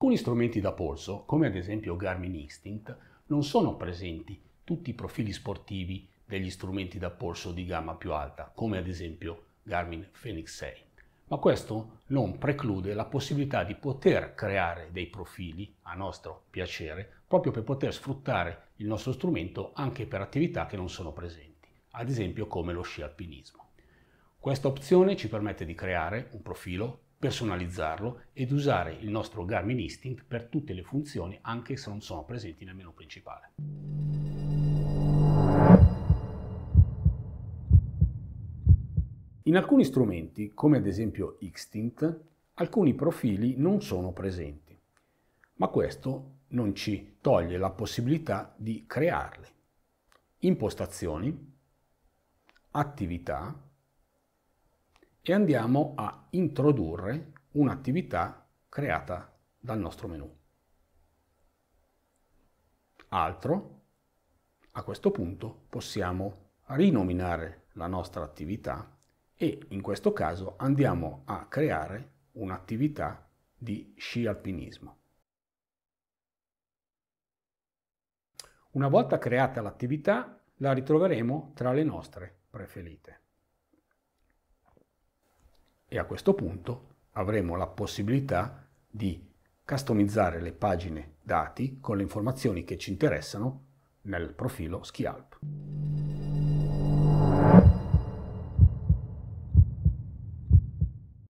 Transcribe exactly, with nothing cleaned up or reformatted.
Alcuni strumenti da polso, come ad esempio Garmin Instinct, non sono presenti tutti i profili sportivi degli strumenti da polso di gamma più alta, come ad esempio Garmin Fenix sei, ma questo non preclude la possibilità di poter creare dei profili a nostro piacere, proprio per poter sfruttare il nostro strumento anche per attività che non sono presenti, ad esempio come lo sci alpinismo. Questa opzione ci permette di creare un profilo, personalizzarlo ed usare il nostro Garmin Instinct per tutte le funzioni, anche se non sono presenti nel menu principale. In alcuni strumenti, come ad esempio Xtint, alcuni profili non sono presenti, ma questo non ci toglie la possibilità di crearli. Impostazioni, attività, e andiamo a introdurre un'attività creata dal nostro menu. Altro, a questo punto possiamo rinominare la nostra attività e in questo caso andiamo a creare un'attività di sci alpinismo. Una volta creata l'attività, la ritroveremo tra le nostre preferite. E a questo punto avremo la possibilità di customizzare le pagine dati con le informazioni che ci interessano nel profilo SkiAlp.